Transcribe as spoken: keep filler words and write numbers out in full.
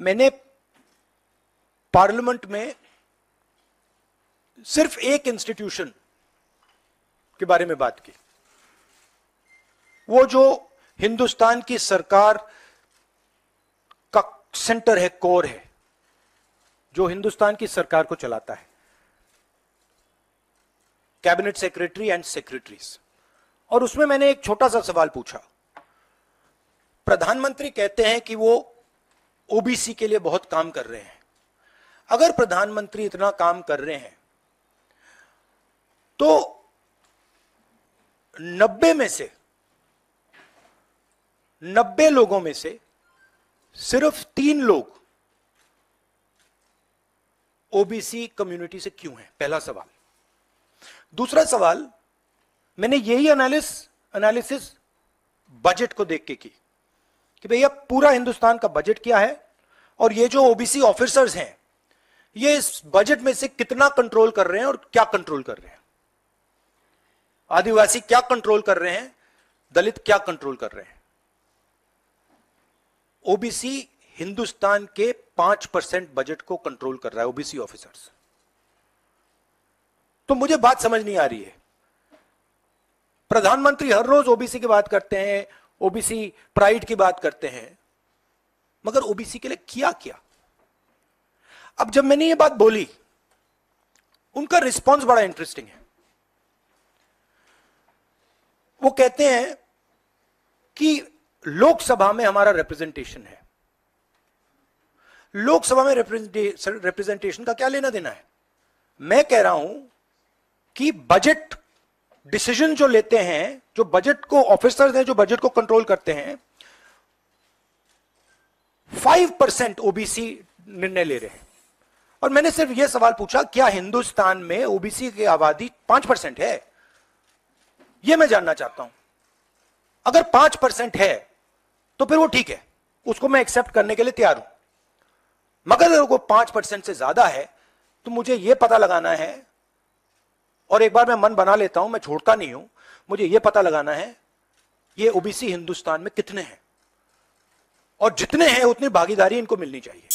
मैंने पार्लियामेंट में सिर्फ एक इंस्टीट्यूशन के बारे में बात की, वो जो हिंदुस्तान की सरकार का सेंटर है, कोर है, जो हिंदुस्तान की सरकार को चलाता है, कैबिनेट सेक्रेटरी एंड सेक्रेटरीज। और उसमें मैंने एक छोटा सा सवाल पूछा, प्रधानमंत्री कहते हैं कि वो ओबीसी के लिए बहुत काम कर रहे हैं, अगर प्रधानमंत्री इतना काम कर रहे हैं तो नब्बे में से नब्बे लोगों में से सिर्फ तीन लोग ओबीसी कम्युनिटी से क्यों हैं? पहला सवाल। दूसरा सवाल, मैंने यही एनालिसिस एनालिसिस बजट को देख के की कि भैया पूरा हिंदुस्तान का बजट क्या है और ये जो ओबीसी ऑफिसर्स हैं ये इस बजट में से कितना कंट्रोल कर रहे हैं और क्या कंट्रोल कर रहे हैं, आदिवासी क्या कंट्रोल कर रहे हैं, दलित क्या कंट्रोल कर रहे हैं। ओबीसी हिंदुस्तान के पांच परसेंट बजट को कंट्रोल कर रहा है ओबीसी ऑफिसर्स। तो मुझे बात समझ नहीं आ रही है, प्रधानमंत्री हर रोज ओबीसी की बात करते हैं, ओबीसी प्राइड की बात करते हैं, मगर ओबीसी के लिए किया क्या? अब जब मैंने ये बात बोली, उनका रिस्पॉन्स बड़ा इंटरेस्टिंग है। वो कहते हैं कि लोकसभा में हमारा रिप्रेजेंटेशन है, लोकसभा में रिप्रेजेंटेशन का क्या लेना देना है? मैं कह रहा हूं कि बजट डिसीजन जो लेते हैं, जो बजट को ऑफिसर्स हैं, जो बजट को कंट्रोल करते हैं, फाइव परसेंट ओबीसी निर्णय ले रहे हैं। और मैंने सिर्फ यह सवाल पूछा, क्या हिंदुस्तान में ओबीसी की आबादी पांच परसेंट है? यह मैं जानना चाहता हूं। अगर पांच परसेंट है तो फिर वो ठीक है, उसको मैं एक्सेप्ट करने के लिए तैयार हूं, मगर अगर वो पांच परसेंट से ज्यादा है तो मुझे यह पता लगाना है, और एक बार मैं मन बना लेता हूं, मैं छोड़ता नहीं हूं, मुझे यह पता लगाना है ये ओबीसी हिंदुस्तान में कितने हैं, और जितने हैं उतनी भागीदारी इनको मिलनी चाहिए।